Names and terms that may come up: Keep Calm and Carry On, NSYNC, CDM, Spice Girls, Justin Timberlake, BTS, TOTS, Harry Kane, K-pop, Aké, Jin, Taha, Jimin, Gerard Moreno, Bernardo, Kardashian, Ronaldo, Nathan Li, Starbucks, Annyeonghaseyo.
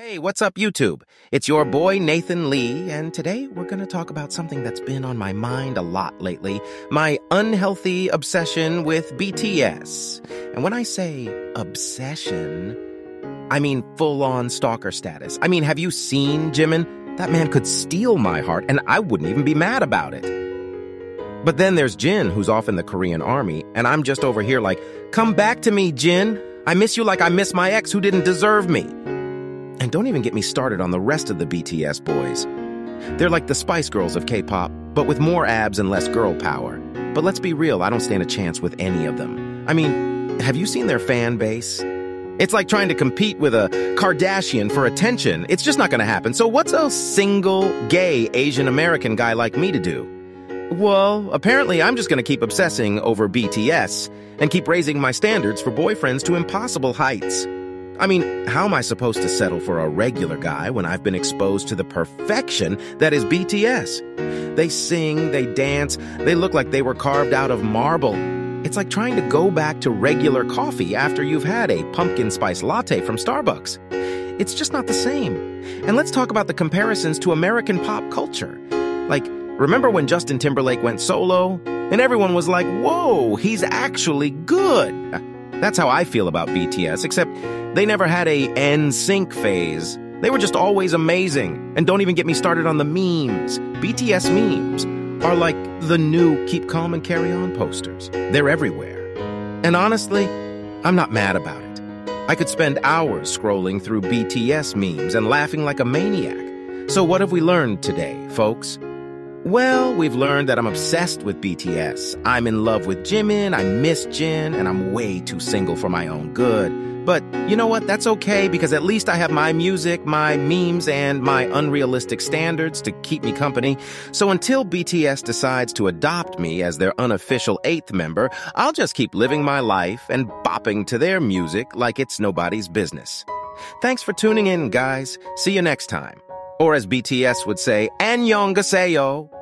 Hey, what's up, YouTube? It's your boy, Nathan Li, and today we're going to talk about something that's been on my mind a lot lately, my unhealthy obsession with BTS. And when I say obsession, I mean full-on stalker status. I mean, have you seen Jimin? That man could steal my heart, and I wouldn't even be mad about it. But then there's Jin, who's off in the Korean army, and I'm just over here like, come back to me, Jin. I miss you like I miss my ex who didn't deserve me. And don't even get me started on the rest of the BTS boys. They're like the Spice Girls of K-pop, but with more abs and less girl power. But let's be real, I don't stand a chance with any of them. I mean, have you seen their fan base? It's like trying to compete with a Kardashian for attention. It's just not gonna happen. So what's a single gay Asian American guy like me to do? Well, apparently I'm just gonna keep obsessing over BTS and keep raising my standards for boyfriends to impossible heights. I mean, how am I supposed to settle for a regular guy when I've been exposed to the perfection that is BTS? They sing, they dance, they look like they were carved out of marble. It's like trying to go back to regular coffee after you've had a pumpkin spice latte from Starbucks. It's just not the same. And let's talk about the comparisons to American pop culture. Like, remember when Justin Timberlake went solo? And everyone was like, whoa, he's actually good. That's how I feel about BTS, except they never had a NSYNC phase. They were just always amazing. And don't even get me started on the memes. BTS memes are like the new Keep Calm and Carry On posters. They're everywhere. And honestly, I'm not mad about it. I could spend hours scrolling through BTS memes and laughing like a maniac. So what have we learned today, folks? Well, we've learned that I'm obsessed with BTS. I'm in love with Jimin, I miss Jin, and I'm way too single for my own good. But you know what? That's okay, because at least I have my music, my memes, and my unrealistic standards to keep me company. So until BTS decides to adopt me as their unofficial eighth member, I'll just keep living my life and bopping to their music like it's nobody's business. Thanks for tuning in, guys. See you next time. Or as BTS would say, Annyeonghaseyo.